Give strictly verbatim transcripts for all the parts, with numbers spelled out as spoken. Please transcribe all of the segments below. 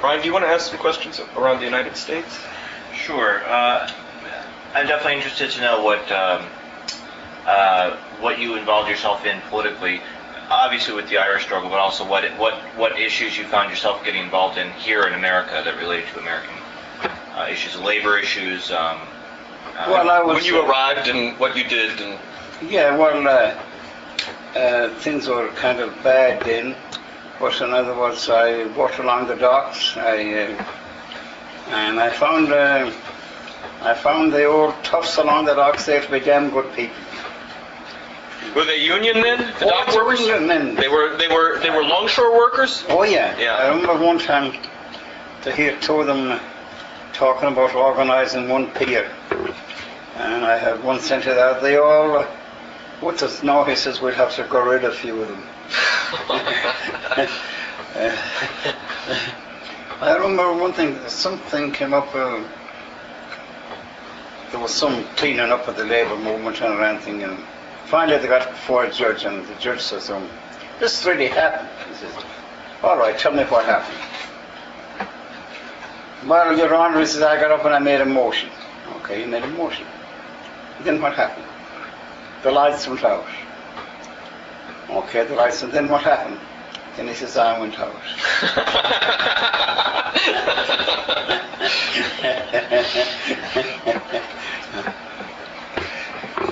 Brian, do you want to ask some questions around the United States? Sure. Uh, I'm definitely interested to know what um, uh, what you involved yourself in politically, obviously with the Irish struggle, but also what what what issues you found yourself getting involved in here in America that related to American uh, issues, labor issues. Um, well, I was, when you uh, arrived and what you did. And yeah, well, uh, uh, things were kind of bad then. But in other words, I walked along the docks. I uh, and I found uh, I found the old toughs along the docks there to be damn good people. Were they union men? The oh, dock workers? Union men. They were they were they were longshore workers? Oh yeah. Yeah. I remember one time to hear two of them talking about organising one pier. And I had one sent to that. They all, what's it now? He says we'd have to get rid of a few of them. I remember one thing. Something came up. Uh, there was some cleaning up of the labour movement and ranting, and finally they got before a judge, and the judge says, um, "This really happened." He says, "All right, tell me what happened." "Well, Your Honour," he says, "I got up and I made a motion." "Okay, you made a motion. Then what happened?" "The lights went out." "Okay, the lights, and then what happened?" "Then he says, I went out."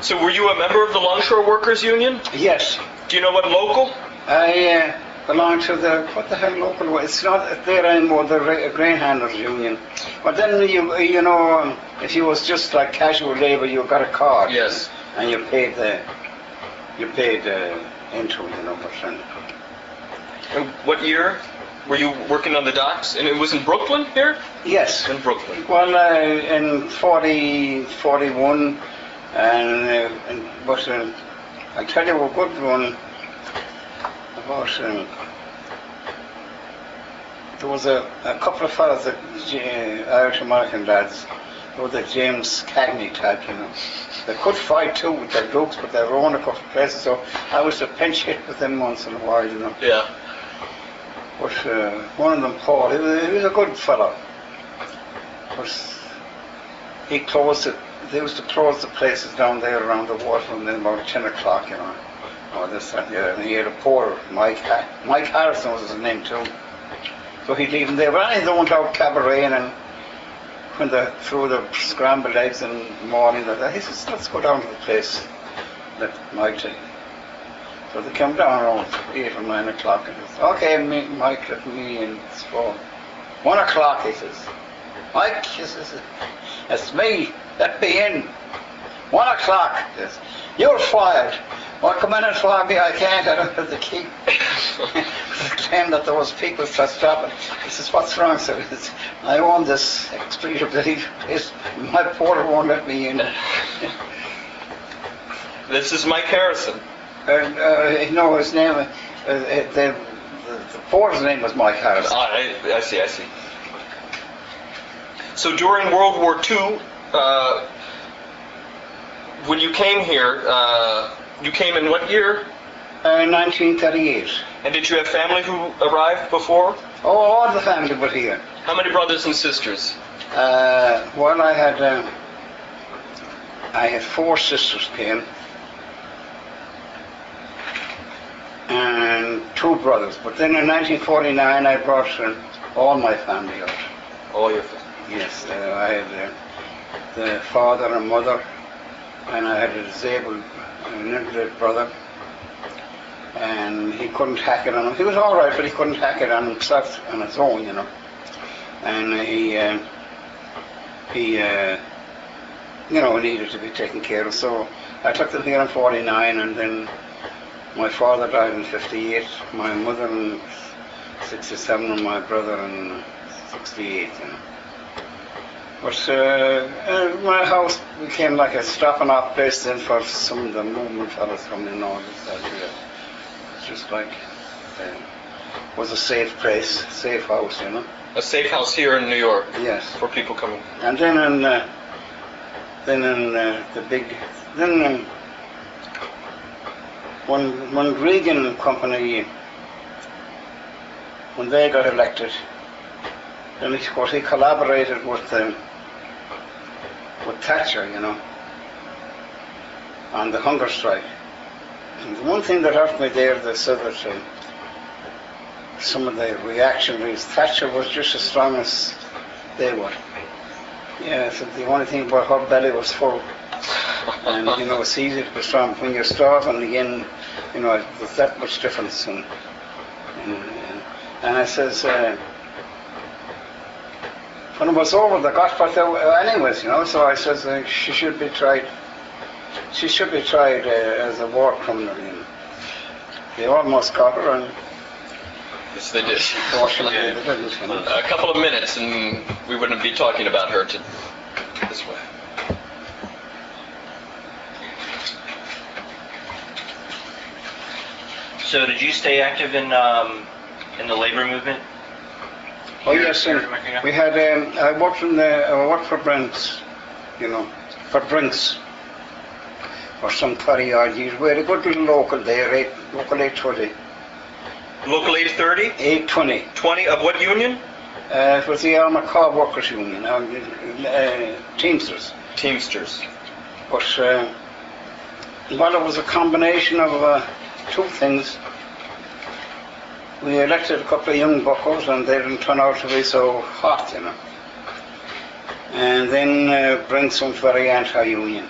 So were you a member of the Longshore Workers Union? Yes. Do you know what local? I uh, belonged to the, what the hell local was? It's not there anymore, the grain handlers union. But then, you you know, if you was just like casual labour, you got a card. Yes. And you paid the, you paid uh, into, you know, percent. And what year were you working on the docks? And it was in Brooklyn here? Yes. In Brooklyn. Well, uh, in forty, forty-one, and, uh, and but uh, I tell you a good one, about, um, there was a, a couple of fellas, that, uh, Irish American lads, or the James Cagney type, you know. They could fight too with their dukes, but they were on a couple of places, so I was a pinch hit with them once in a while, you know. Yeah. But uh, one of them, Paul, he was, he was a good fellow. But he closed it, they used to close the places down there around the water and then about ten o'clock, you know. Or this and the other. And he had a poor Mike, Mike Harrison was his name too. So he'd leave them there, but I don't out cabaret and when they threw the scrambled eggs in the morning, like that, he says, "Let's go down to the place, let Mike take it." So they came down around eight or nine o'clock, and he says, "Okay, me, Mike, let me in, it's four. One o'clock, he says. "Mike," he says, "it's me, let me in. One o'clock," he says. "You're fired." "Well, come in and fire me." "I can't, I don't have the key." Claimed that there was people to stop it. He says, "What's wrong, sir?" He says, "I own this extreme place. My porter won't let me in." This is Mike Harrison. Uh, uh, no, his name, uh, the, the, the porter's name was Mike Harrison. Ah, I, I see, I see. So during World War Two, uh, when you came here, uh, you came in what year? Uh, nineteen thirty-eight. And did you have family who arrived before? Oh, all the family were here. How many brothers and sisters? Uh, well, I had uh, I had four sisters came, and two brothers. But then in nineteen forty-nine, I brought uh, all my family out. All your family? Yes. Uh, I had uh, the father and mother, and I had a disabled an invalid brother, and he couldn't hack it on him. He was all right, but he couldn't hack it on himself on his own, you know. And he, uh, he, uh, you know, needed to be taken care of. So I took them here in forty-nine, and then my father died in fifty-eight, my mother in sixty-seven, and my brother in sixty-eight, you know. But uh, uh, my house became like a stopping off place then for some of the movement fellas from the north. It's just like uh, was a safe place, safe house, you know. A safe house here in New York. Yes. For people coming. And then in uh, then in uh, the big then um, when when Reagan and company when they got elected. And of course he collaborated with um, with Thatcher, you know, on the hunger strike. And the one thing that hurt me there, they said that um, some of the reactionaries, Thatcher was just as strong as they were. Yeah, so the only thing about her belly was full. And, you know, it's easy to be strong when you're starving again, you know, there's that much difference. And, and, and I says, uh, when it was over, they got what they were anyways, you know, so I says, uh, she should be tried, she should be tried uh, as a war criminal, you know. They almost got her, and yes, they did. Unfortunately, yeah. They didn't, you know. A couple of minutes, and we wouldn't be talking about her to this way. So did you stay active in um, in the labor movement? Oh yes, in, we had. Um, I worked in the. I worked for Brinks, you know, for Brinks, for some thirty-odd years. We had a good little local there, eight, local eight twenty. Local eight thirty. Eight twenty. Twenty of what union? Uh, it was the Armagh Workers Union, um, uh, Teamsters. Teamsters. But uh, well, it was a combination of. Uh, Two things. We elected a couple of young buckles, and they didn't turn out to be so hot, you know. And then uh, Brinks was very anti-union,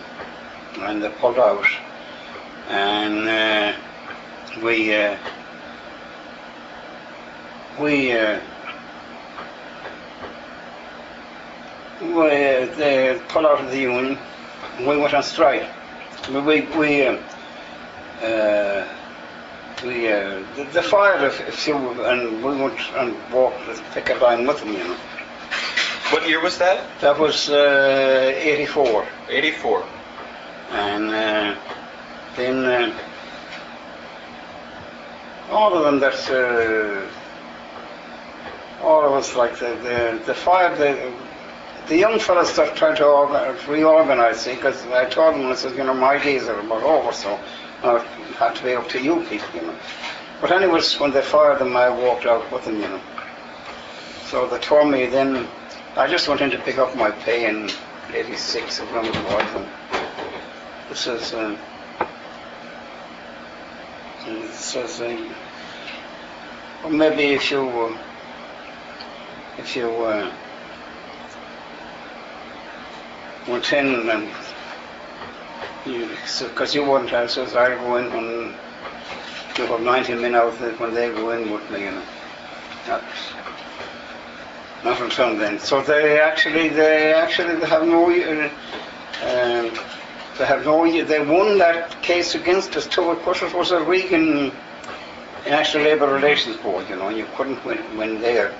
and they pulled out. And uh, we uh, we uh, we uh, they pulled out of the union. We went on strike. We we. we uh, uh, We, uh, they fired a few, and we went and walked the picket line with them, you know. What year was that? That was uh, eighty-four. eighty-four. And uh, then uh, all of them, that's, uh, all of us, like, they the, the fired, the, the young fellas that tried to organize, reorganize, see, because I told them, I said, you know, my days are about over, so. Or it had to be up to you people, you know. But anyways, when they fired them, I walked out with them, you know. So they told me then, I just went in to pick up my pay in eighty-six, of them was. It says, uh, it says, uh, well, maybe if you, uh, if you uh, went in and because you, you wouldn't have, so I go in when you have ninety men out there, when they go in with me, you know. Not, not until then. So they actually, they actually they have no, uh, um, they have no, they won that case against us too. Of course, it was a Reagan National Labour Relations Board, you know, and you couldn't win, win there.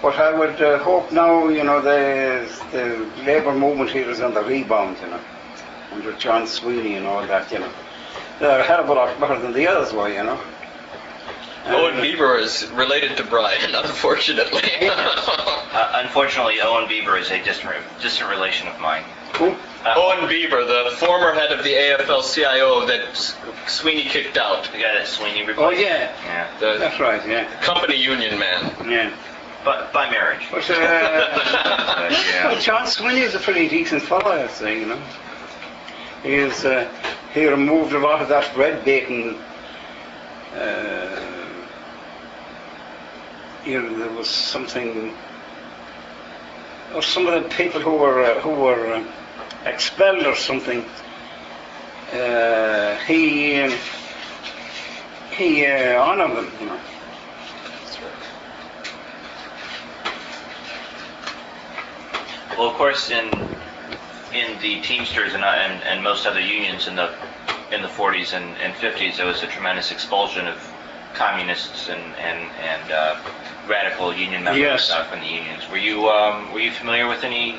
But I would uh, hope now, you know, the, the labour movement here is on the rebound, you know. Under John Sweeney and all that, you know. They're a hell of a lot better than the others were, you know. And Owen Bieber is related to Brian, unfortunately. uh, unfortunately, Owen Bieber is a distant, distant relation of mine. Who? Uh, Owen Bieber, the former head of the A F L C I O that Sweeney kicked out. The guy that Sweeney replaced. Oh, yeah. Yeah. The That's right, yeah. Company union man. Yeah. But by marriage. But, uh, uh, yeah. Well, John Sweeney is a pretty decent fellow, I'd say, you know. He, is, uh, he removed a lot of that red bacon. Uh, you know, there was something, or some of the people who were uh, who were uh, expelled or something. Uh, he uh, he uh, honoured them, you know. Well, of course, in. in the Teamsters and, and, and most other unions in the in the forties and, and fifties, there was a tremendous expulsion of communists and and, and uh, radical union members. Yes. And stuff in the unions. Were you um, were you familiar with any?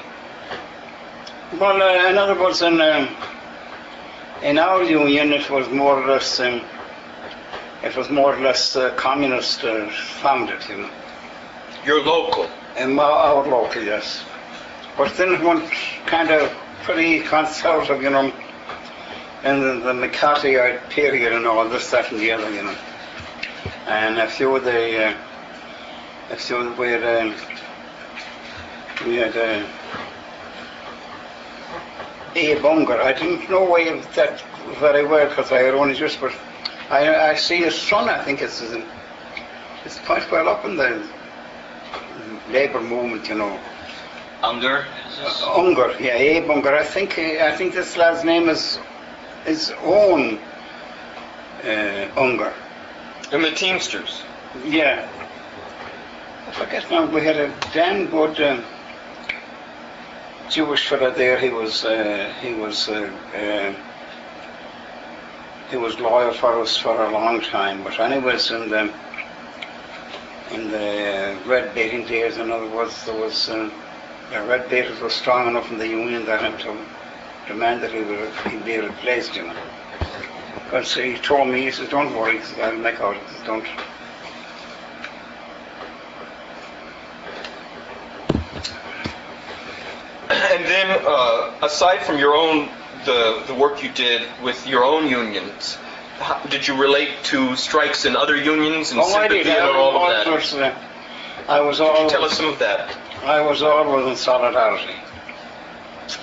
Well, uh, in other words, in um, in our union, it was more or less um, it was more or less uh, communist uh, founded, you know. Your local. And our local, yes. But then it went kind of pretty conservative, you know, in the, the McCarthyite period and all this, that, and the other, you know. And a few of the, uh, a few of the, where, um, we had a Abe Unger. I didn't know Abe that very well because I had only just, but I I seen his son. I think it's it's quite well up in the labour movement, you know. Unger. Uh, Unger, yeah, Abe Unger. I think I think this lad's name is his own uh, Unger. And the Teamsters. Yeah. I forget now, we had a damn good um, Jewish fella there. He was uh, he was uh, uh, he was lawyer for us for a long time. But anyways, in the in the uh, red baiting days, in other words, there was uh, the red baiters were strong enough in the union that had to demand that he would he be replaced, you know. Because he told me, he said, "Don't worry, I'll make out. Don't." And then, uh, aside from your own, the, the work you did with your own unions, how, did you relate to strikes in other unions and oh, sympathy I did. I and all of that? Was, uh, I was always, could you tell us some of that? I was always in solidarity.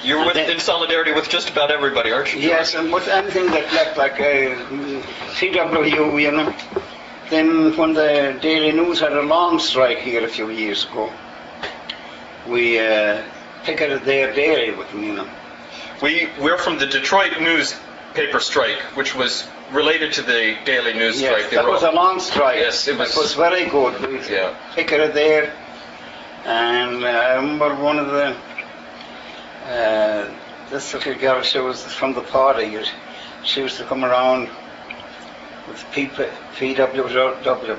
You're with, then, in solidarity with just about everybody, aren't you? Yes, and with anything that left, like uh, C W U, you know. Then when the Daily News had a long strike here a few years ago, we... Uh, picketed their dairy with me, you know. We, we're from the Detroit newspaper strike, which was related to the Daily News yes, strike. Yes, that was a long strike. Yes, it was. It was very good. We yeah. picketed there, and uh, I remember one of the, uh, this little girl, she was from the party. She used to come around with P W W.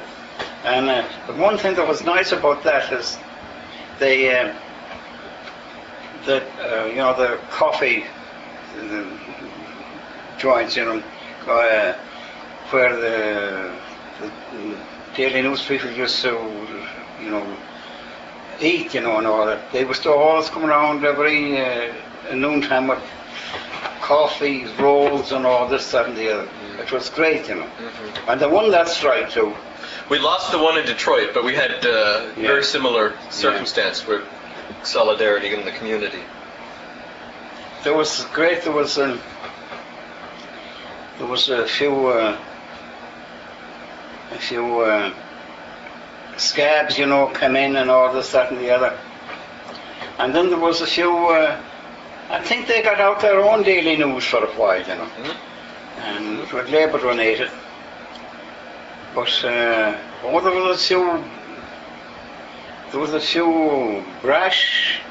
And uh, the one thing that was nice about that is they... Uh, The uh, you know the coffee the joints, you know, uh, where the, the Daily News people used to, you know, eat, you know, and all that. They were still always coming around every uh, noontime with coffee, rolls, and all this, that, and the other. Mm-hmm. It was great, you know. Mm-hmm. And they won that strike too. We lost the one in Detroit, but we had uh, yeah. very similar circumstance yeah. where. Solidarity in the community. There was great. There was a, there was a few uh, a few uh, scabs, you know, come in and all this, that, and the other. And then there was a few. Uh, I think they got out their own Daily News for a while, you know, mm-hmm. and it was Labour donated. But uh, oh, there was a few. There was a few brash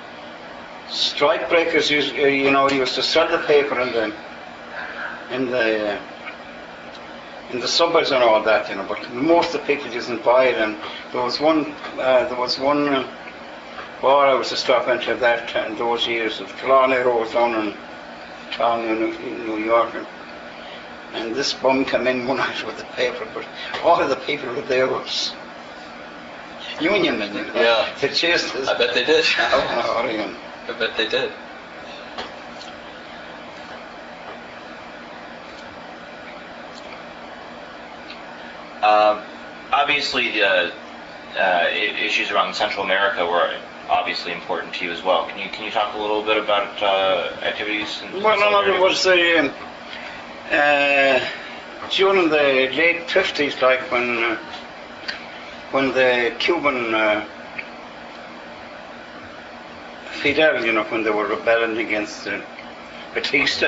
strike breakers, you, you know, used to sell the paper in the in the, uh, in the suburbs and all that, you know. But most of the people didn't buy it. And there was one, uh, there was one uh, bar I was to stop into at that in those years of Killarney Road down in town in New York, and, and this bum came in one night with the paper, but all of the people who were there was. Union men, you know. Yeah. The Teamsters. I bet they did. Out in Oregon. I bet they did. Uh, obviously, the uh, uh, issues around Central America were obviously important to you as well. Can you can you talk a little bit about uh, activities? In, well, no, no, it was the uh, during the late fifties, like when. Uh, When the Cuban uh, Fidel, you know, when they were rebelling against uh, Batista,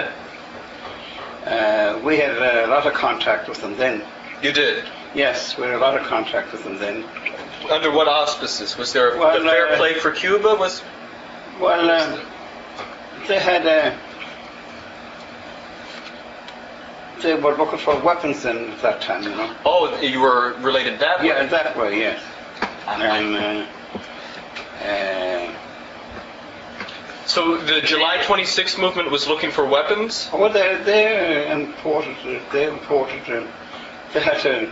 uh, we had a lot of contact with them then. You did? Yes, we had a lot of contact with them then. Under what auspices? Was there a well, the fair uh, play for Cuba? Was well, uh, they had a. They were looking for weapons then at that time, you know. Oh, you were related that way? Yeah, that way, yes. And, uh, uh, so the July twenty-sixth movement was looking for weapons? Well, they, they imported, they imported, uh, they, had to,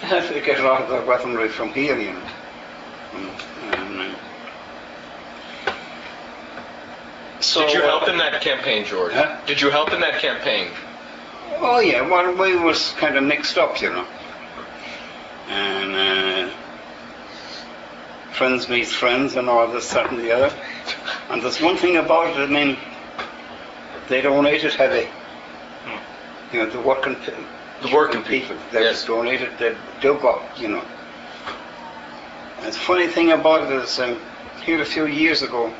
they had to get a lot of their weaponry from here, you know. And, uh, so, Did you help uh, in that campaign, George? Huh? Did you help in that campaign? Oh yeah, well, we was kind of mixed up, you know, and uh, friends meet friends and all this, that and the other. And there's one thing about it, I mean, they donated heavy. Hmm. You know, the working, the working people, people that yes. donated, they dug up, you know. And the funny thing about it is, um, here a few years ago,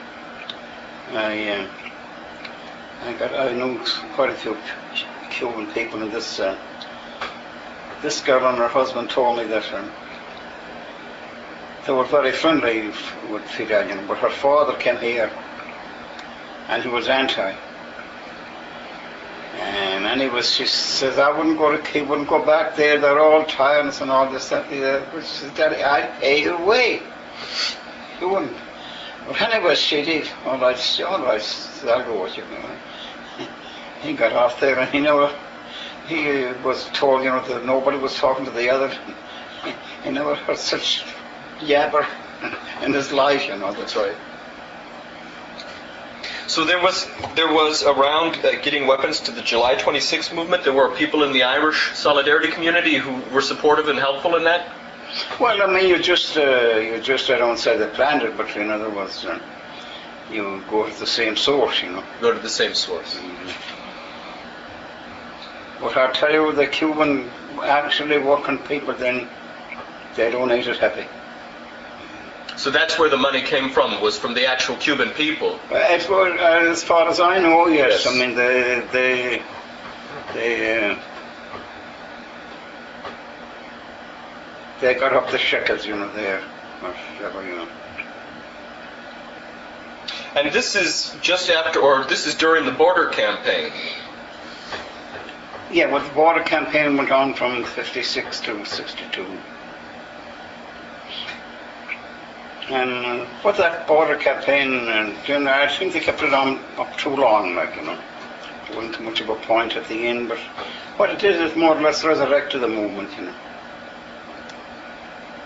I, uh, I, got, I knew quite a few Cuban people, and this, uh, this girl and her husband told me that um, they were very friendly with Fidel, you know, but her father came here and he was anti. And, and he was, she says, I wouldn't go to, he wouldn't go back there, they're all tyrants and all this stuff. She says, Daddy, I'd pay your way. He wouldn't. But anyway, she did. All right, all right, I'll go with you. He got off there and he never, he was told, you know, that nobody was talking to the other. He never heard such yabber in his life, you know. That's right. So there was, there was around uh, getting weapons to the July twenty-sixth movement, there were people in the Irish solidarity community who were supportive and helpful in that? Well, I mean, you just, uh, you just, I don't say they planned it, but in other words, uh, you go to the same source, you know. Go to the same source. Mm-hmm. But I tell you, the Cuban actually working people then, they donated heavy. So that's where the money came from, was from the actual Cuban people? Uh, as, well, uh, as far as I know, yes. yes. I mean, they, they, they, uh, they got up the shekels, you know, there, or whatever, you know. And this is just after, or this is during the border campaign? Yeah, well, the border campaign went on from fifty-six to sixty-two. And uh, what that border campaign, and you know, I think they kept it on up too long, like, you know. There wasn't much of a point at the end, but what it is, it more or less resurrected the movement, you know.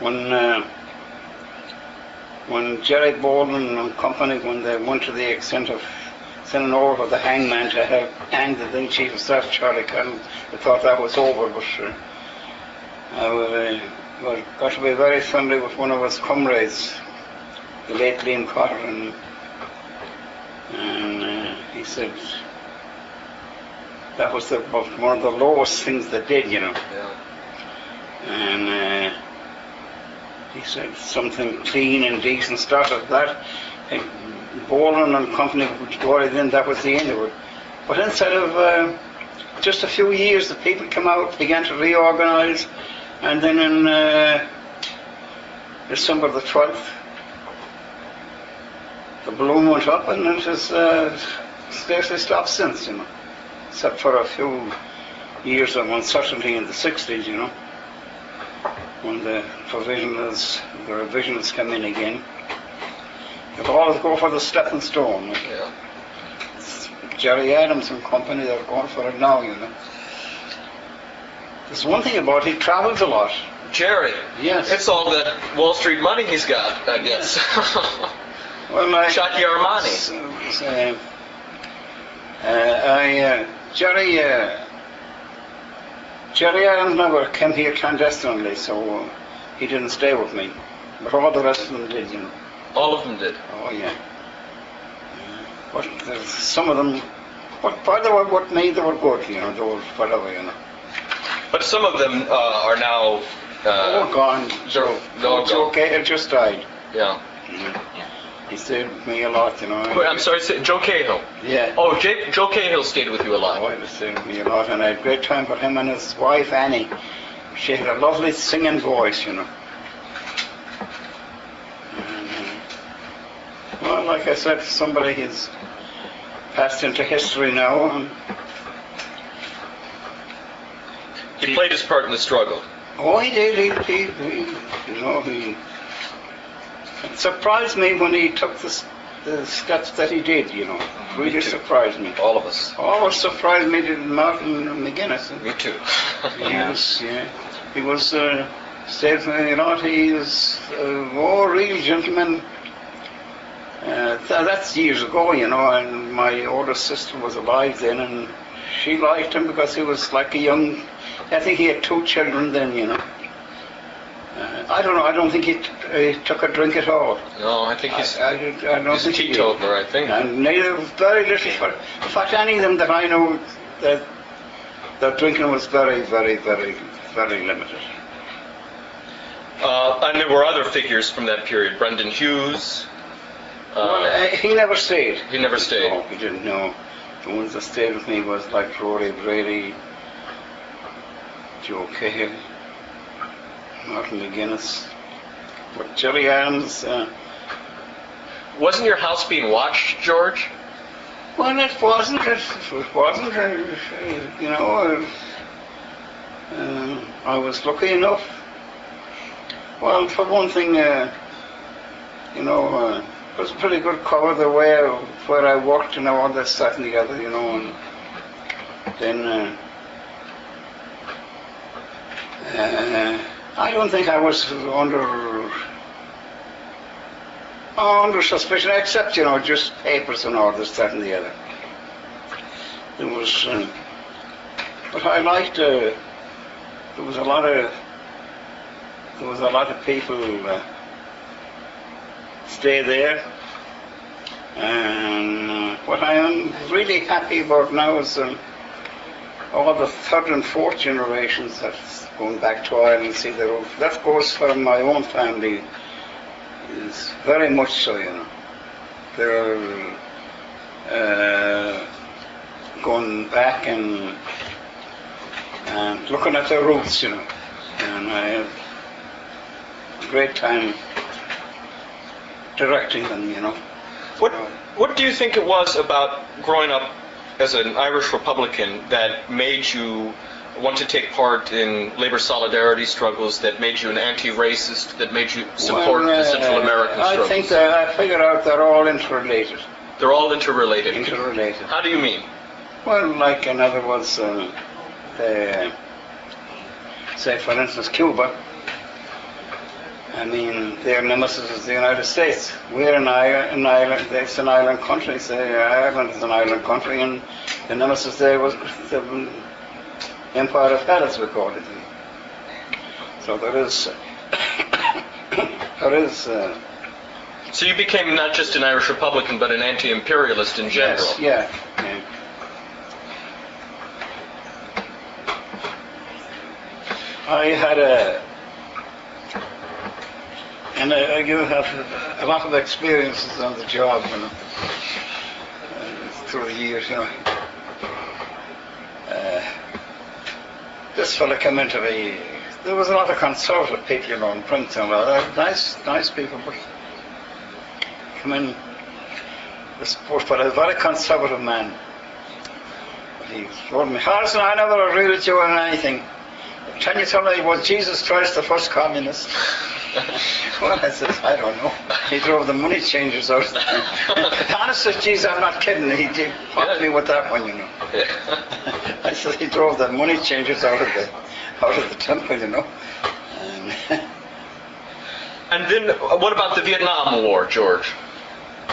When uh, when Gerry Baldwin and company, when they went to the extent of sending over the hangman to have hanged the then chief of staff, Charlie Callen, they thought that was over, but uh, I was, uh, well, got to be very friendly with one of his comrades, the late Liam Cotter, and, and uh, he said that was the, one of the lowest things they did, you know. Yeah. And uh, he said something clean and decent started that, and Baldwin and company would go right in, that was the end of it. But instead of uh, just a few years, the people came out, began to reorganize, and then in uh, December the twelfth, the balloon went up, and it has uh, scarcely stopped since, you know, except for a few years of uncertainty in the sixties, you know, when the provisionals, the revisions come in again. They'll always go for the stepping stone. Yeah. Gerry Adams and company, they're going for it now, you know. There's one thing about it, he travels a lot. Gerry? Yes. It's all that Wall Street money he's got, I guess. Well, I... Shocky Armani. Uh, uh, I, uh, Gerry, uh, Gerry Adams never came here clandestinely, so uh, he didn't stay with me. But all the rest of them did, you know. All of them did? Oh, yeah. But uh, some of them, but by the way, what made they were good, you know, they were whatever, you know. But some of them uh, are now... Uh, all gone. Joe, no, Joe Cahill just died. Yeah. Mm-hmm. Yeah. He stayed with me a lot, you know. Wait, I'm sorry, Joe Cahill? Yeah. Oh, Jay, Joe Cahill stayed with you a lot. Oh, he stayed with me a lot, and I had a great time for him and his wife, Annie. She had a lovely singing voice, you know. And, well, like I said, somebody has passed into history now. And, he played his part in the struggle. Oh, he did. He, he, he you know, he. It surprised me when he took the, the steps that he did. You know, mm-hmm. really me surprised me. All of us. All of us surprised me. Did Martin McGuinness. Me too. Yes, yeah. He was uh, said, you know, he is uh, oh, real gentleman. Uh, th that's years ago, you know, and my older sister was alive then, and she liked him because he was like a young. I think he had two children then, you know. Uh, I don't know. I don't think he, t he took a drink at all. No, I think he's I, I, I don't he's think a teetotaler, I think. And neither, very little. For, in fact, any of them that I know, their, their drinking was very, very, very, very limited. Uh, and there were other figures from that period. Brendan Hughes. Uh, well, uh, he never stayed. He never stayed. No, he didn't know. The ones that stayed with me was like Rory Brady, Joe Cahill, Martin McGuinness, but Gerry Adams. Uh, wasn't your house being watched, George? Well, it wasn't. It, it wasn't. Uh, you know, uh, uh, I was lucky enough. Well, for one thing, uh, you know, uh, it was a pretty good cover the way I, where I worked and all this, that, and the other, you know. And then uh, uh, I don't think I was under uh, under suspicion, except you know, just papers and all this, that, and the other. There was, uh, but I liked. Uh, there was a lot of. There was a lot of people uh, stay there, and uh, what I am really happy about now is um, all the third and fourth generations that's going back to Ireland. See, that goes for my own family is very much so. You know, they're uh, going back and and looking at their roots. You know, and I have. Great time directing them, you know. What What do you think it was about growing up as an Irish Republican that made you want to take part in labor solidarity struggles? That made you an anti-racist? That made you support well, uh, the Central American I struggles? I think that I figured out they're all interrelated. They're all interrelated. Interrelated. How do you mean? Well, like in other words, uh, they, say for instance, Cuba. I mean, their nemesis is the United States. We're an island, an island, it's an island country, so Ireland is an island country, and the nemesis there was the Empire of Hell, as we call it. So there is, there is... Uh, so you became not just an Irish Republican, but an anti-imperialist in general. Yes, yeah. yeah. I had a... And uh, you have a lot of experiences on the job, you know, uh, through the years, you know. Uh, this fella came into the... There was a lot of conservative people, you know, in Brinks and all that. Nice, nice people, but... Come in... This poor fella, a very conservative man. He told me, Harrison, I never agreed with you on anything. Can you tell me, was Jesus Christ the first communist? Well, I said, I don't know. He drove the money changers out. Honestly, geez, I'm not kidding. He did help me with that one, you know. I said, he drove the money changers out of the, out of the temple, you know. And, and then, what about the Vietnam War, George?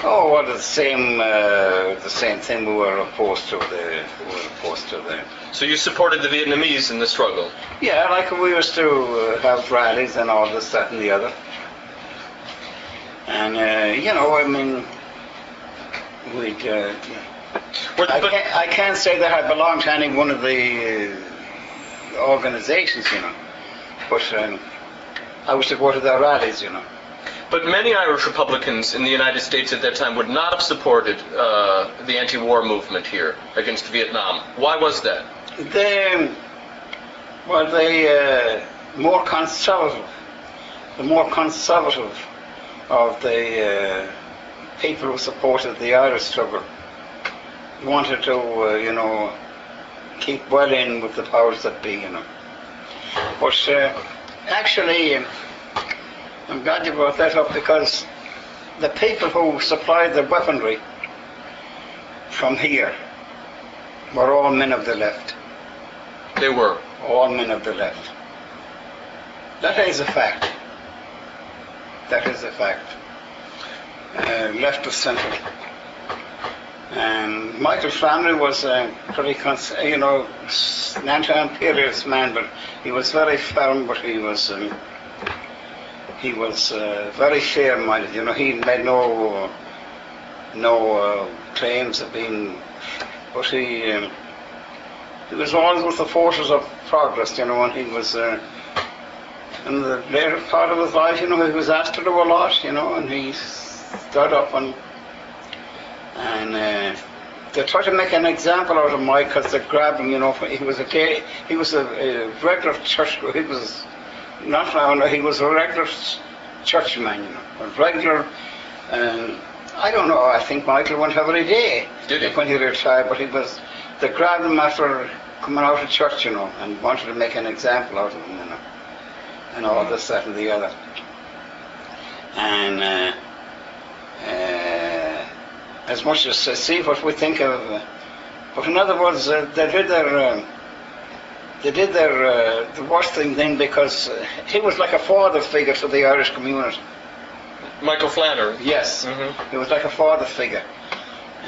Oh, well, the same, uh, the same thing. We were opposed to the, we were opposed to the. So you supported the Vietnamese in the struggle? Yeah, like we used to uh, have rallies and all this, that, and the other. And uh, you know, I mean, we'd. Uh, but, I, but, can't, I can't say that I belonged to any one of the uh, organizations, you know. But um, I used to go to their rallies, you know. But many Irish Republicans in the United States at that time would not have supported uh, the anti-war movement here against Vietnam. Why was that? They well, they uh, more conservative, the more conservative of the uh, people who supported the Irish struggle wanted to, uh, you know, keep well in with the powers that be, you know. But uh, actually. Um, I'm glad you brought that up because the people who supplied the weaponry from here were all men of the left. They were? All men of the left. That is a fact. That is a fact. Uh, left of center. And Michael Flannery was a pretty, you know, an anti-imperialist man, but he was very firm, but he was... Um, he was uh, very fair-minded. You know, he made no no uh, claims of being, but he um, he was always with the forces of progress. You know, and he was uh, in the later part of his life. You know, he was asked to do a lot. You know, and he stood up and and. Uh, They tried to make an example out of Mike because they grabbed him, you know. He was a he was a, a regular church. He was not now. He was a regular churchman, you know. A regular. Um, I don't know. I think Michael went every day. Did he? When he retired, but he was. They grabbed him after coming out of church, you know, and wanted to make an example out of him, you know, and all this, that, and the other. And. Uh, uh, as much as uh, see what we think of, uh, but in other words, uh, they did their, uh, they did their uh, the worst thing then because uh, he was like a father figure to the Irish community. Michael Flannery. Yes, mm-hmm. He was like a father figure,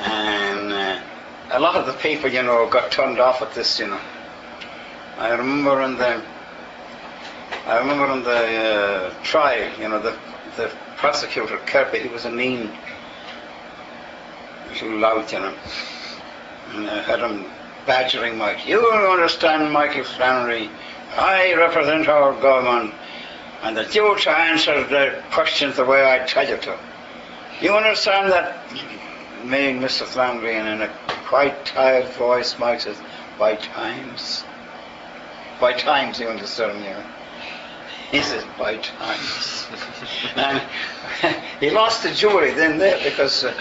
and uh, a lot of the people, you know, got turned off at this, you know. I remember in the, I remember in the uh, trial, you know, the the prosecutor Kerby, he was a mean. Too loud, you know, and I had him badgering Mike. You don't understand, Michael Flannery. I represent our government, and that you to answer the questions the way I tell you to. You understand that? Me, Mister Flannery, and in a quite tired voice, Mike says, "By times, by times, you understand me." He says, "By times," and he lost the jury then there because uh,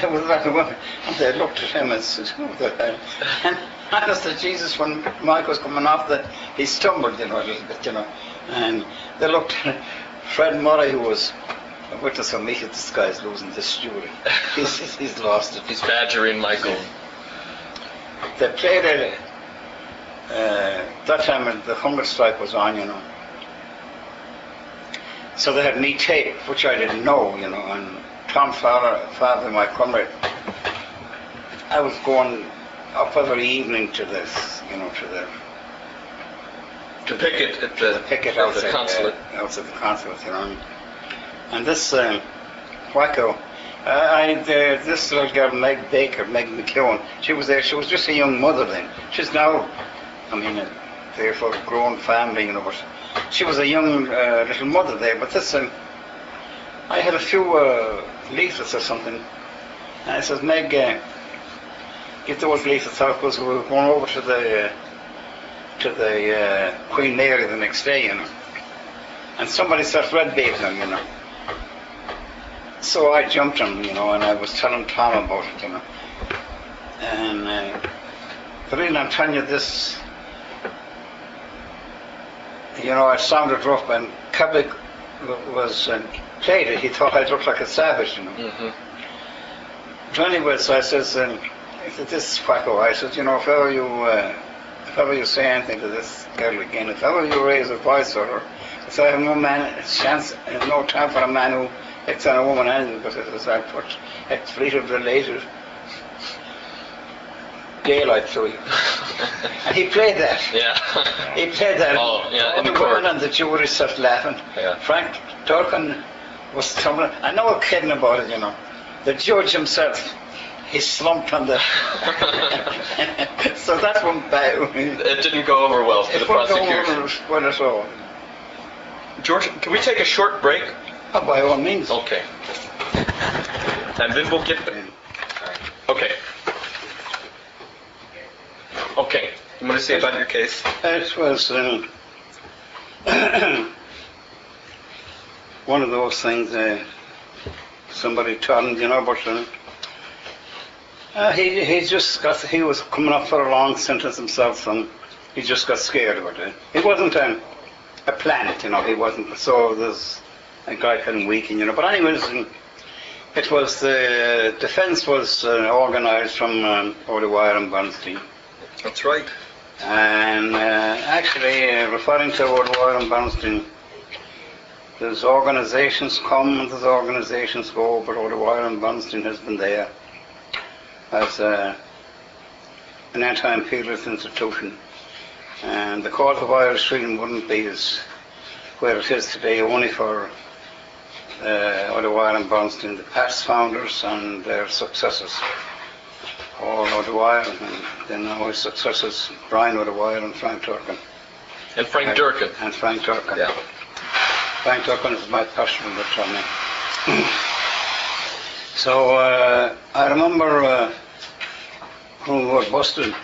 there was like a woman, and they looked at him and said, "Who the hell?" And I just said, Jesus, when Mike was coming off, the, he stumbled, you know, a little bit, you know, and they looked at Fred Murray, who was a witness for me. This guy's losing this jury. He's, he's lost it. He's badgering Michael. They played it. Uh, that time the hunger strike was on, you know. So they had me tape, which I didn't know, you know, and Tom Fowler, father, my comrade, I was going up every evening to this, you know, to the... To picket at the... picket at the consulate. Outside the consulate, you know. And this, um, Waco, I, I, the, this little girl, Meg Baker, Meg McKeown, she was there, she was just a young mother then. She's now, I mean, a, there for a grown family, you know, but... She was a young uh, little mother there, but this, um, I had a few uh, leaflets or something, and I said, Meg, uh, get those leaflets out because we were going over to the, uh, to the uh, Queen Mary the next day, you know, and somebody started red baiting them, you know. So I jumped him, you know, and I was telling Tom about it, you know, and uh, the reason I'm telling you this, you know, I sounded rough, and Kerby was um, played it. He thought I looked like a savage, you know. Mm-hmm. Anyway, so I says, um, "This wacko," I said, "You know, if ever you, uh, if ever you say anything to this girl again, if ever you raise a voice or her, so I have no man chance, no time for a man who hits on a woman anything, because as I put, it's freedom-related daylight through you." And he played that. Yeah. He played that. Oh, yeah, in the court. And the jury started laughing. Yeah. Frank Durkin was stumbling. I know a kidding about it, you know. The judge himself, he slumped on the... So that went bad. It didn't go over well for the prosecution. It wouldn't go over well at all. George, can we take a short break? Oh, by all means. Okay. And then we'll get... The... Okay. Okay, I'm going to say about your case. It was uh, one of those things uh, somebody told him, you know, but uh, uh, he, he just got, he was coming up for a long sentence himself, and he just got scared of it. He wasn't um, a planet, you know, he wasn't, so there's a guy feeling weak, you know, but anyways, it was, the defense was uh, organized from um, O'Dwyer and Bernstein. That's right. And uh, actually, uh, referring to O'Dwyer and Bernstein, there's organizations come and there's organizations go, but O'Dwyer and Bernstein has been there as uh, an anti-imperialist institution. And the cause of Irish freedom wouldn't be as where it is today only for uh, O'Dwyer and Bernstein, the past founders and their successors. Paul O'Dwyer and then now his successors, Brian O'Dwyer and Frank Durkin. And Frank uh, Durkin. And Frank Durkin. Yeah. Frank Durkin is my personal attorney. So uh, I remember uh, when we were busted.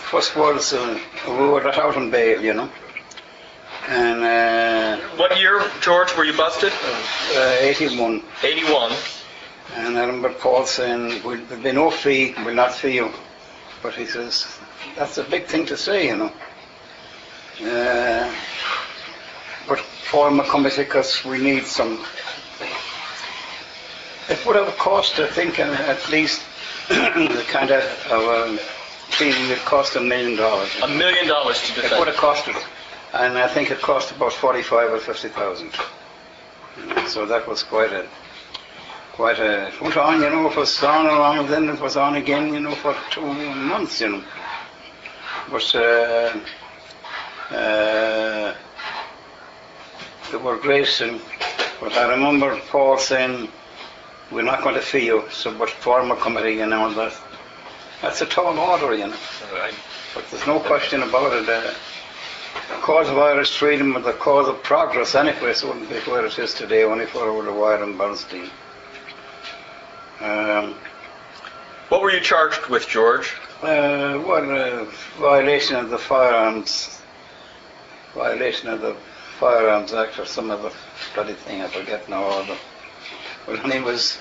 First was uh, we were let out on bail, you know. And uh, what year, George, were you busted? Uh, eighty-one. eighty-one. And I remember Paul saying, "We'll there'll be no fee. We'll not fee you." But he says, "That's a big thing to say, you know." Uh, but Paul McCombie said, "Because we need some." It would have cost, I think, uh, at least the kind of. Uh, It cost a million dollars. A million dollars to defend. It would have costed, and I think it cost about forty-five or fifty thousand. So that was quite a, quite a. It went on, you know. It was on and on, and then it was on again, you know, for two months, you know. But uh, uh, there were great, and but I remember Paul saying, "We're not going to fee you." So, but former committee and all that. That's a tall order, you know. Right. But there's no question about it. Uh, the cause of Irish freedom was the cause of progress, anyway, so it wouldn't be where it is today, only for O'Dwyer and Bernstein. Um, what were you charged with, George? Uh, well, uh, violation of the firearms, violation of the Firearms Act, or some other bloody thing I forget now. Or the, well, it was.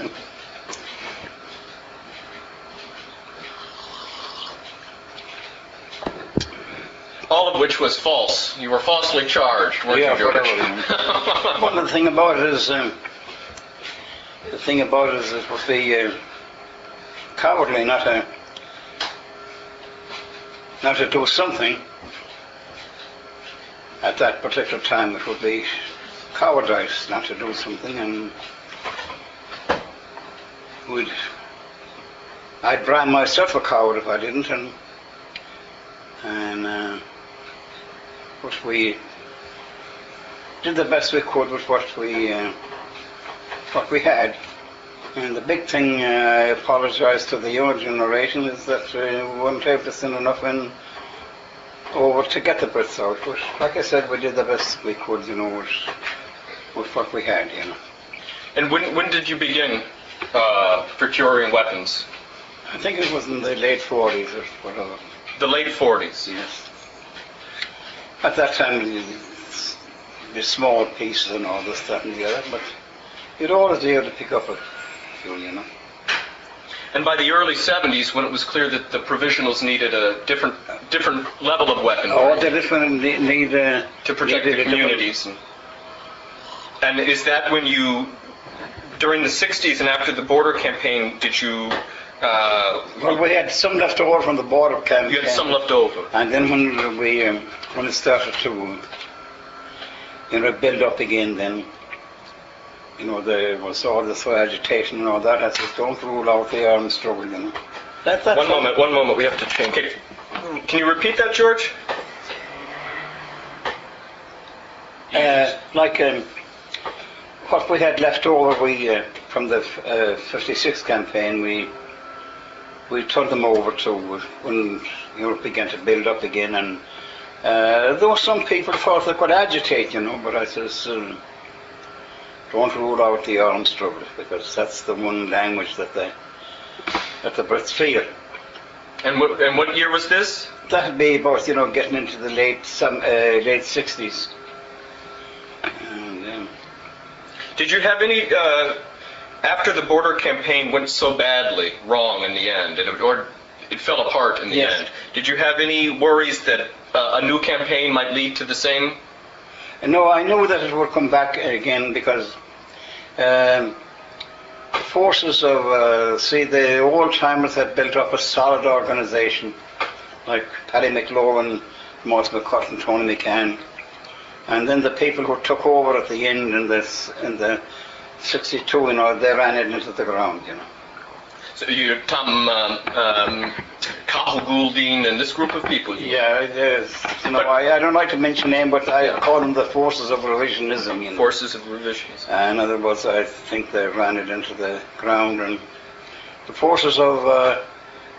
All of which was false. You were falsely charged, weren't yeah, you, George? Yeah, One of the thing about it is, um, the thing about it is it would be uh, cowardly not to, not to do something at that particular time. It would be cowardice not to do something, and would I'd brand myself a coward if I didn't, and and. Uh, But we did the best we could with what we uh, what we had, and the big thing uh, I apologise to the younger generation is that uh, we weren't able to send enough in over to get the Brits out. But like I said, we did the best we could, you know, with, with what we had, you know. And when when did you begin uh, procuring weapons? I think it was in the late forties or whatever. The late forties. Yes. At that time, the small pieces and all this, that and the other, but you'd always be able to pick up a few, you know. And by the early seventies, when it was clear that the provisionals needed a different different level of weaponry. Oh, they different need uh, to protect the communities. And, and is that when you, during the sixties and after the border campaign, did you? Uh, well, we had some left over from the border campaign. You had some left over. And then when we, um, when it started to, you know, build up again, then, you know, there was all this agitation and all that. I said, don't rule out the armed struggle, you know. That, that's one moment, one moment, we have to change. Okay. Can you repeat that, George? Uh, like, um, what we had left over, we, uh, from the uh, fifty-six campaign, we... We turned them over to when Europe began to build up again, and uh, there were some people thought they could agitate, you know. But I says, uh, don't rule out the armed struggle because that's the one language that they that the Brits feel. And what and what year was this? That'd be about, you know, getting into the late some uh, late sixties. And, um, did you have any? Uh After the border campaign went so badly wrong in the end, it, or it fell apart in the yes. end, did you have any worries that uh, a new campaign might lead to the same? No, I knew that it would come back again because um, the forces of, uh, see, the old-timers had built up a solid organization, like Paddy McLogan, Martin McCotter, Tony McCann, and then the people who took over at the end in this, in the sixty-two, you know, they ran it into the ground, you know. So you Tom um, um, Carl Goulding and this group of people. You yeah, it is. You know, I, I don't like to mention names, but I yeah. call them the forces of revisionism. You know? Forces of revisionism. Uh, in other words, I think they ran it into the ground, and the forces of uh,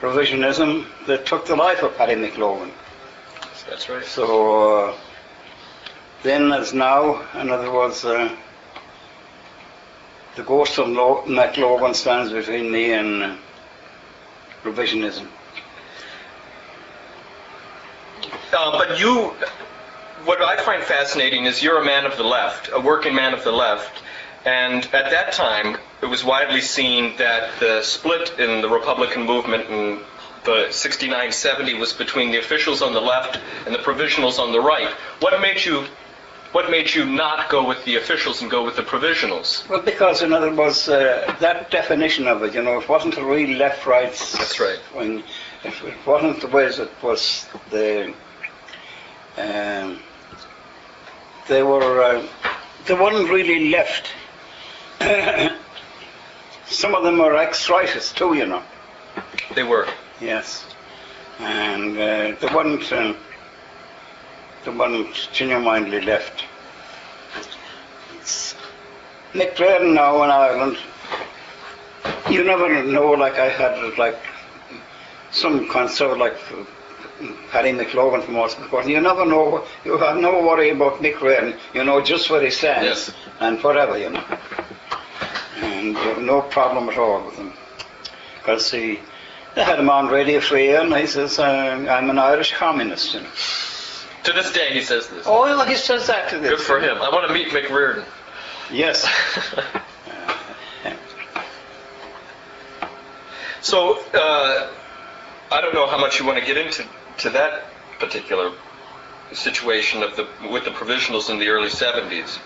revisionism that took the life of Paddy McLogan. That's right. So uh, then, as now, in other words. Uh, The ghost of McLogan stands between me and uh, revisionism. Uh, but you, what I find fascinating is you're a man of the left, a working man of the left, and at that time it was widely seen that the split in the Republican movement in the sixty-nine seventy was between the officials on the left and the provisionals on the right. What made you... What made you not go with the officials and go with the provisionals? Well, because, in other words, uh, that definition of it, you know, it wasn't a real left-right... That's right. When, if it wasn't the ways it was the... Um, they were... Uh, they weren't really left. Some of them were ex-rightists, too, you know. They were. Yes. And uh, they weren't... Um, The one genuinely left. It's Nick Reardon now in Ireland. You never know, like I had, like some conservative, like Paddy McLogan from Martin McGuinness. You never know. You have no worry about Nick Reardon. You know just where he stands yes. and whatever, you know. And you have no problem at all with him, because he, they had him on Radio Free, and he says, "I'm, I'm an Irish communist," you know. To this day, he says this. Oh, well, he says that to this. Good for him. I want to meet McReardon. Yes. so, uh, I don't know how much you want to get into to that particular situation of the with the provisionals in the early seventies,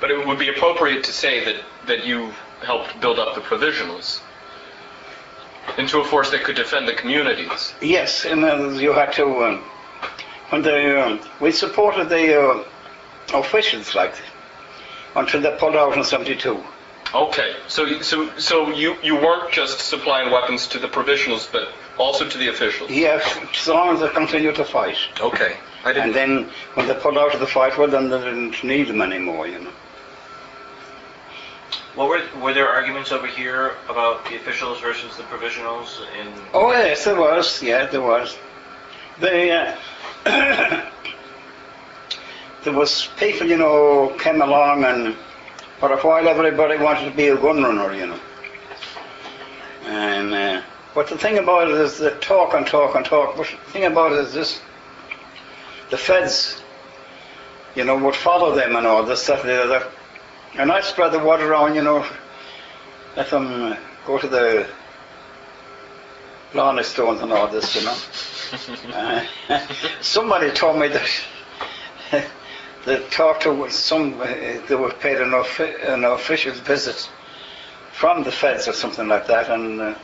but it would be appropriate to say that, that you helped build up the provisionals into a force that could defend the communities. Yes, and then you had to... Um, When they, um, we supported the uh, officials like until they pulled out in seventy-two. Okay, so so so you you weren't just supplying weapons to the provisionals, but also to the officials. Yes, as long as they continued to fight. Okay, I didn't. And then when they pulled out of the fight, well, then they didn't need them anymore, you know. What were were there arguments over here about the officials versus the provisionals in? Oh yes, there was. Yeah, there was. They. Uh, there was people, you know, came along, and for a while everybody wanted to be a gunrunner, you know. And uh, but the thing about it is that talk and talk and talk. But the thing about it is this: the feds, you know, would follow them and all this, that, and the other. And I spread the word around, you know, let them go to the Lonely Stones and all this, you know. Uh, somebody told me that the doctor was some uh, they were paid an, an official visit from the feds or something like that, and uh,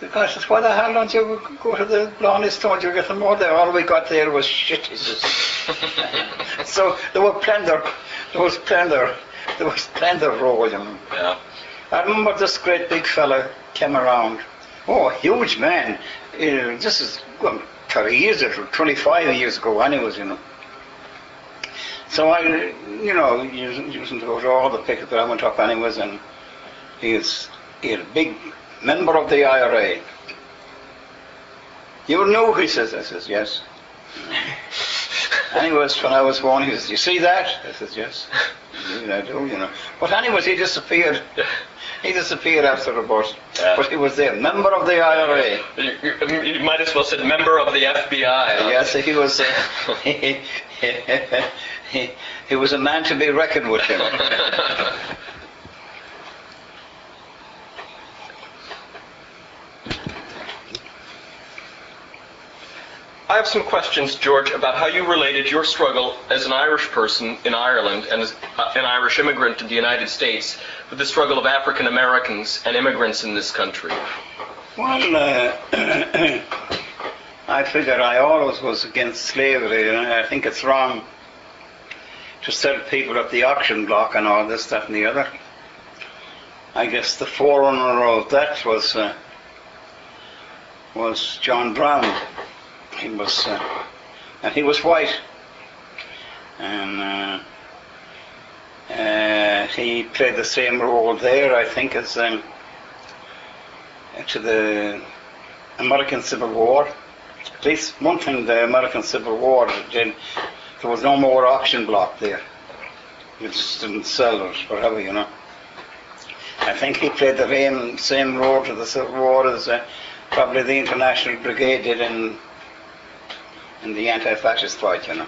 the guy says, "Why the hell don't you go to the Lonely Stones? You get them all there. All we got there was shit." He says. So there were plunder, there was plunder, there was plunder rolling. You know? Yeah. I remember this great big fella came around. Oh, huge man. Uh, this is well, thirty years or twenty-five years ago, anyways, you know. So I, you know, using to go to all the pictures, but I went up anyways, and he was, he was a big member of the I R A. "You know," he says. I says, "Yes." Anyways, when I was born, he says, "You see that?" I says, "Yes." "I do, you know." But anyways, he disappeared. He disappeared after the boss, yeah. But he was there, member of the I R A. You, you, you might as well said member of the F B I. Huh? Yes, he was. Uh, he, he, he was a man to be reckoned with. Him. I have some questions, George, about how you related your struggle as an Irish person in Ireland and as an Irish immigrant to the United States with the struggle of African Americans and immigrants in this country. Well, uh, I figure I always was against slavery, and I think it's wrong to sell people at the auction block and all this, that, and the other. I guess the forerunner of that was uh, was John Brown. He was, uh, and he was white, and uh, uh, he played the same role there, I think, as um, to the American Civil War. At least one thing the American Civil War did, there was no more auction block there. You just didn't sell or whatever, you know. I think he played the same, same role to the Civil War as uh, probably the International Brigade did in in the anti-fascist fight, you know.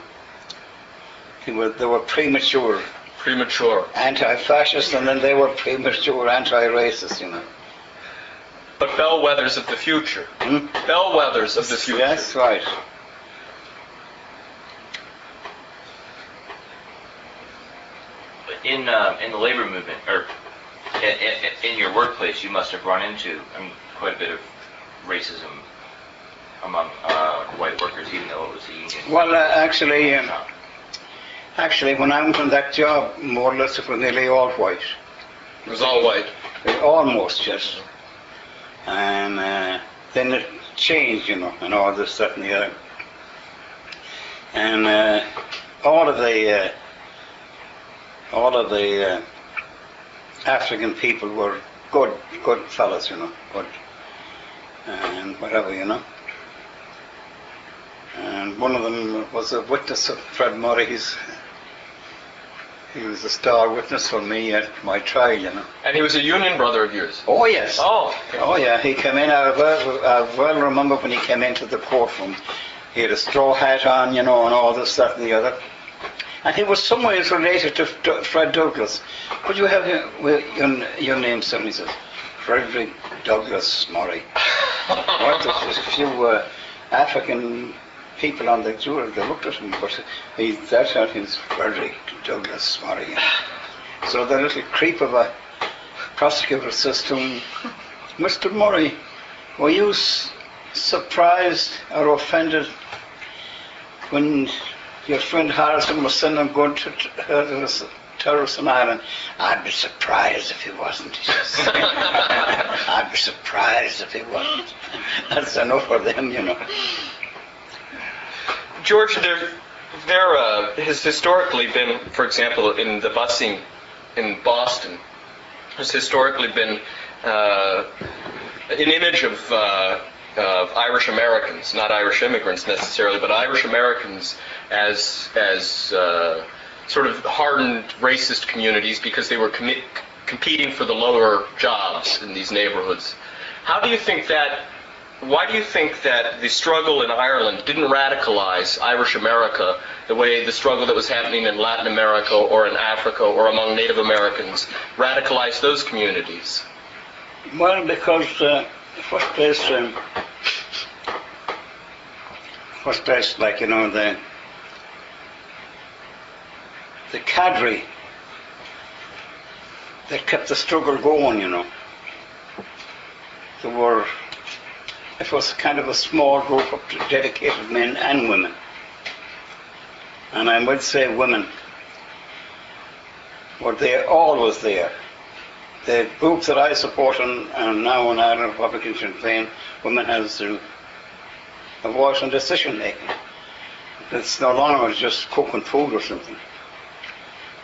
They were, they were premature. Premature. Anti-fascist, and then they were premature anti-racist, you know. But bellwethers of the future. Hmm? Bellwethers of the future. That's right. But in uh, in the labor movement, or in, in, in your workplace, you must have run into I mean, quite a bit of racism among uh, white workers, even though it was a union. Well, uh, actually, um, actually, when I went on that job, more or less, it was nearly all white. It was all white. Almost, yes. And uh, then it changed, you know, and all this, that, and the other. And uh, all of the, uh, all of the uh, African people were good, good fellas, you know, good, and whatever, you know. And one of them was a witness of Fred Murray's. He was a star witness for me at my trial, you know. And he was a union brother of yours? Oh, yes. Oh. Oh, yeah. He came in, I well, I well remember when he came into the courtroom. He had a straw hat on, you know, and all this, that, and the other. And he was some ways related to, to Fred Douglas. Could you have your, your, your name, sir? And he said, Frederick Douglas Murray. Well, there was a few uh, African people on the jury, they looked at him, but he, that's not his Frederick Douglas Murray. So the little creep of a prosecutor system, Mister Murray, were you s surprised or offended when your friend Harrison was saying I'm going to terrorism, terrorists in Ireland? I'd be surprised if he wasn't. I'd be surprised if he wasn't. That's enough for them, you know. George, there, there uh, has historically been, for example, in the busing in Boston, has historically been uh, an image of, uh, of Irish Americans, not Irish immigrants necessarily, but Irish Americans as as uh, sort of hardened racist communities because they were com competing for the lower jobs in these neighborhoods. How do you think that? Why do you think that the struggle in Ireland didn't radicalize Irish America the way the struggle that was happening in Latin America or in Africa or among Native Americans radicalized those communities? Well, because uh, first place, um, first place, like you know, the the cadre that kept the struggle going, you know, there were. It was kind of a small group of dedicated men and women, and I would say women were there, always there. The group that I support and, and now in Ireland, Republican Sinn Féin, women has uh, a voice in decision making. It's no longer just cooking food or something.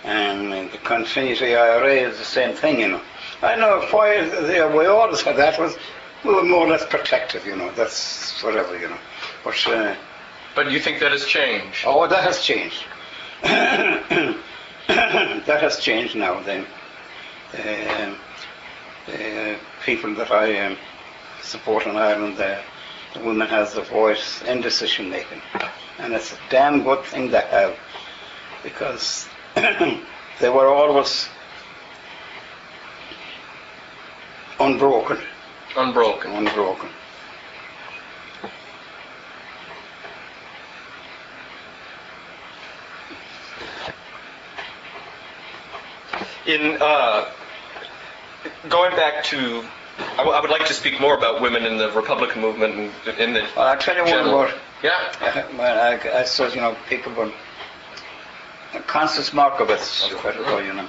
And uh, the Confederacy I R A is the same thing, you know. I know why they, we always had that was. We were more or less protective, you know, that's whatever, you know. But uh, but you think that has changed? Oh, that has changed. That has changed now, then. The, the people that I um, support in Ireland, the, the women has a voice in decision-making. And it's a damn good thing to have, because they were always unbroken. Unbroken. Unbroken. In uh, going back to, I, w I would like to speak more about women in the Republican movement and in the. Well, I'll tell you one more. Yeah. Uh, well, I, I said, you know, people were Constance Markovitz, you know,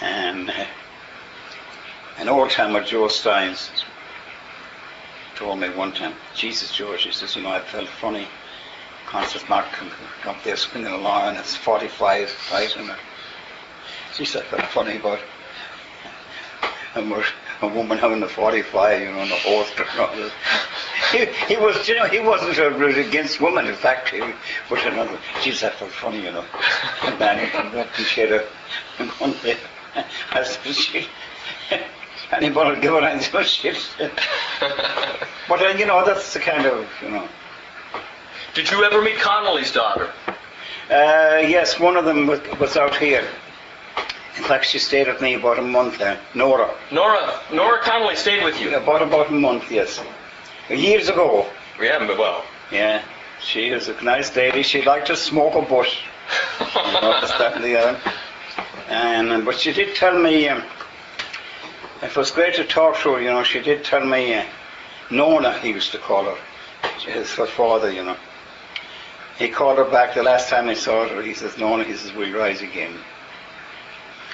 and. Uh, an old-timer, Joe Steins, told me one time, Jesus, George, he says, you know, I felt funny. Concert Mark up there spinning along and it's forty-five, right? And she said, I felt funny about a woman having a forty-five, you know, and a horse and all this. He, he was, you know, he wasn't against women, in fact, he was another, geez, that felt funny, you know. And Annie came back and she had a, one day, I said, she, anybody would give her any such shit. But, uh, you know, that's the kind of, you know. Did you ever meet Connolly's daughter? Uh, yes, one of them was, was out here. In fact, she stayed with me about a month then, Nora. Nora, Nora Connolly stayed with you? About about a month, yes. Years ago. We haven't been well. Yeah, she is a nice lady. She liked to smoke a bush. You know, this, that, and the other. And, but she did tell me, um, it was great to talk to her, you know, she did tell me, uh, Nona, he used to call her, his her father, you know. He called her back the last time he saw her, he says, Nona, he says, we rise again.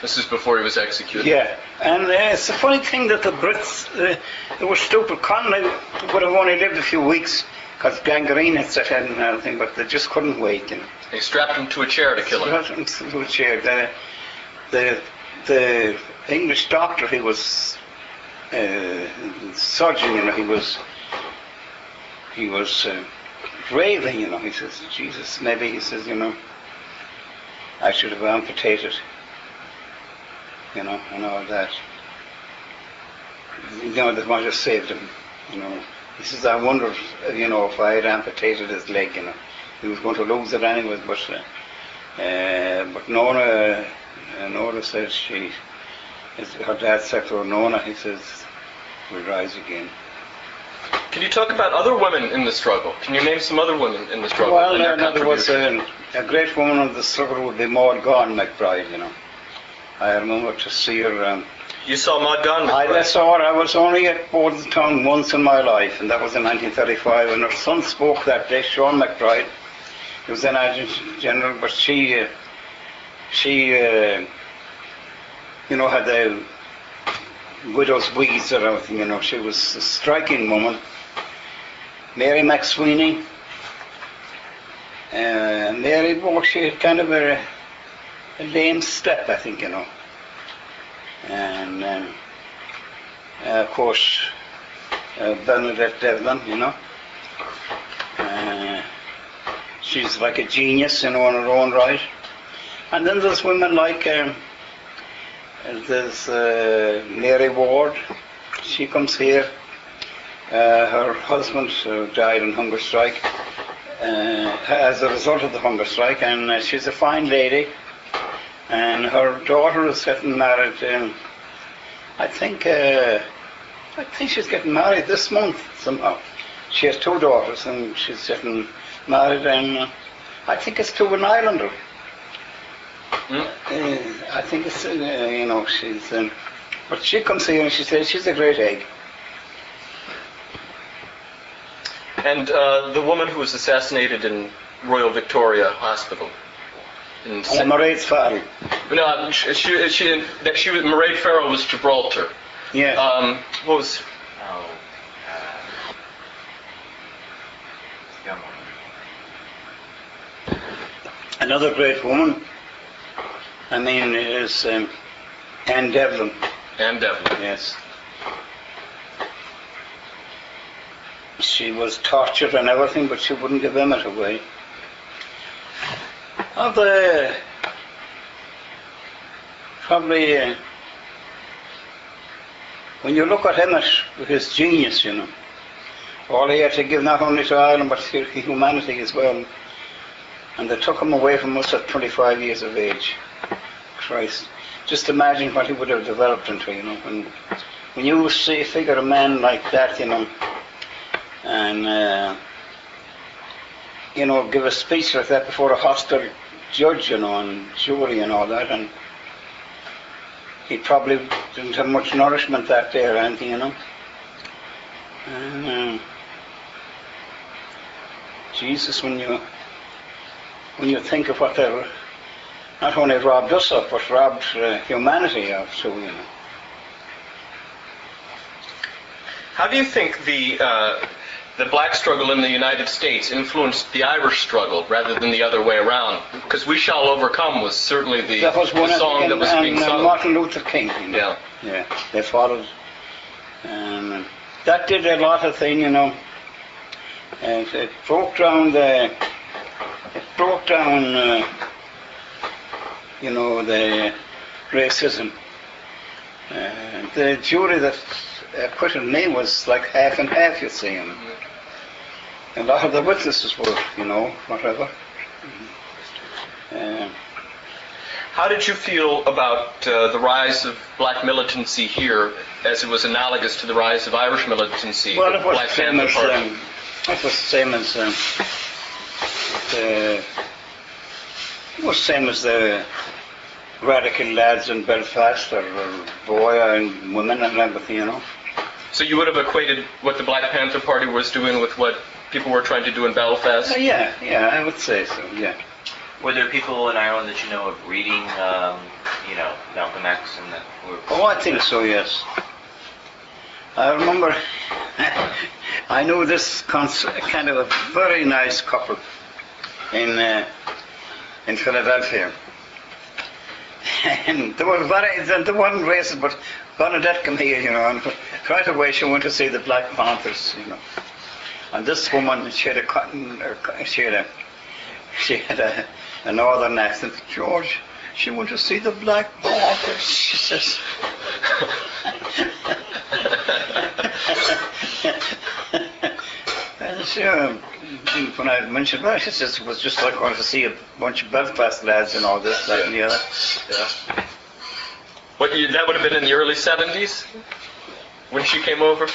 This is before he was executed. Yeah, and uh, it's a funny thing that the Brits, uh, they were stupid. Connolly would have only lived a few weeks because gangrene had set in and everything, but they just couldn't wait. You know. They strapped him to a chair to kill him. Strapped him to a chair. The, the, the English doctor, he was uh, surgeon, you know, he was, he was uh, raving, you know. He says, Jesus, maybe, he says, you know, I should have amputated. You know, and all that. You know, they might have saved him, you know. He says, I wonder, you know, if I had amputated his leg, you know. He was going to lose it anyway, but, uh, but Nona, uh, Nona says she, her dad said to her, Nona, he says, we rise again. Can you talk about other women in the struggle? Can you name some other women in the struggle? Well, uh, no, there was a, a great woman in the struggle would be Maud Gonne MacBride, you know. I remember to see her. Um, you saw Maud Gonne MacBride? I saw her. I was only at Bordentown once in my life, and that was in nineteen thirty-five. And her son spoke that day, Sean McBride. He was then Adjutant General, but she, uh, she, uh, you know, had the widow's weeds or everything. You know, she was a striking woman. Mary McSweeney. Uh, Mary walked. She had kind of a A lame step, I think, you know. And um, uh, of course, uh, Bernadette Devlin, you know. Uh, she's like a genius, you know, in her own right. And then there's women like um, there's uh, Mary Ward. She comes here. Uh, her husband uh, died in hunger strike uh, as a result of the hunger strike, and uh, she's a fine lady. And her daughter is getting married. Um, I think uh, I think she's getting married this month somehow. She has two daughters, and she's getting married. And uh, I think it's to an Irelander. Mm. Uh, I think it's uh, you know she's. Um, but she comes here and she says she's a great egg. And uh, the woman who was assassinated in Royal Victoria Hospital. And oh, Mairead Farrell. No, she, she, she, she was, Mairead Farrell was Gibraltar. Yeah. Um, what was... Oh, uh, another great woman, I mean, is um, Anne Devlin. Anne Devlin. Yes. She was tortured and everything, but she wouldn't give Emmet away. Of the probably uh, when you look at Emmet with his genius, you know, all he had to give not only to Ireland but to humanity as well, and they took him away from us at twenty-five years of age. Christ, just imagine what he would have developed into, you know. When when you see figure a man like that, you know, and uh, you know, give a speech like that before a hostile judge, you know, and jury and all that, and he probably didn't have much nourishment that day or anything, you know. And, uh, Jesus, when you when you think of what they not only robbed us of, but robbed uh, humanity of too, you know. How do you think the uh, the black struggle in the United States influenced the Irish struggle rather than the other way around? Because "We Shall Overcome" was certainly the, that was one the song and, that was and, being and sung. Martin Luther King. You know? Yeah. Yeah, they followed. Um, that did a lot of thing, you know. And it broke down the, it broke down, uh, you know, the racism. Uh, the jury that uh, put in me was like half and half, you see, and a lot of the witnesses were, you know, whatever. Uh, How did you feel about uh, the rise of black militancy here, as it was analogous to the rise of Irish militancy? Well, it was the same as, um, it was the same as, um, the, it was the same as the radical lads in Belfast, or, or Boya and women and everything, you know. So you would have equated what the Black Panther Party was doing with what people were trying to do in Belfast? Uh, yeah, yeah, I would say so, yeah. Were there people in Ireland that you know of reading, um, you know, Malcolm X and that? Were oh, I think so, yes. I remember, I knew this kind of a very nice couple in uh, in Philadelphia, and they were very, they weren't racist, but Bernadette came here, you know, and right away she went to see the Black Panthers, you know, and this woman, she had a cotton, she had a. She had a, a northern accent. George, she went to see the Black Panthers. She says, and she, uh, when I mentioned that, she says it was just like going to see a bunch of Belfast lads and all this, that, and the other. Yeah. What you, that would have been in the early seventies when she came over.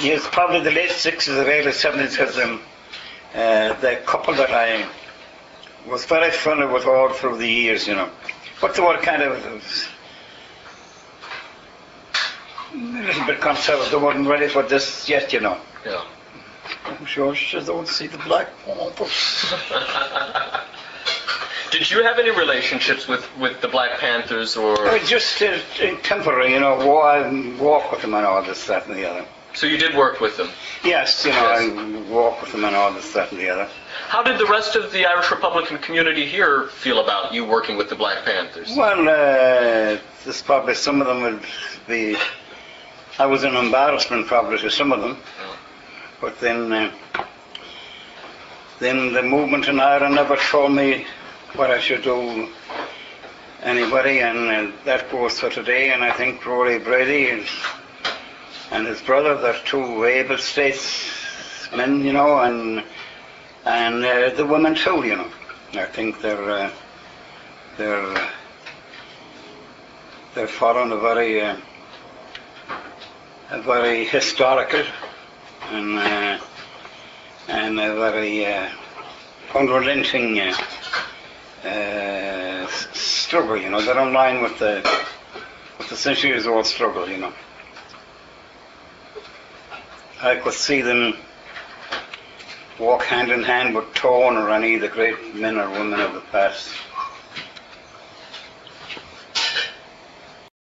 Yes, probably the late sixties or early seventies, because um. Uh, the couple that I was very friendly with all through the years, you know, but they were kind of a little bit conservative. They weren't ready for this yet, you know. Yeah. I'm sure she don't see the Black Panthers. Did you have any relationships with, with the Black Panthers, or? I mean, just uh, temporary, you know, walk, walk with them and all this, that, and the other. So you did work with them? Yes, you know, yes. I walked with them and all this, that, and the other. How did the rest of the Irish Republican community here feel about you working with the Black Panthers? Well, uh, there's probably some of them would be... I was an embarrassment probably to some of them. Oh. But then, uh, then the movement in Ireland never told me what I should do anybody, and uh, that goes for today, and I think Rory Brady is... and his brother, they're two able statesmen, you know, and and uh, the women too, you know. I think they're uh, they're they're following a very uh, a very historical and uh, and a very uh, unrelenting uh, uh, struggle, you know. They're in line with the with the centuries-old struggle, you know. I could see them walk hand in hand with Tone or any of the great men or women of the past.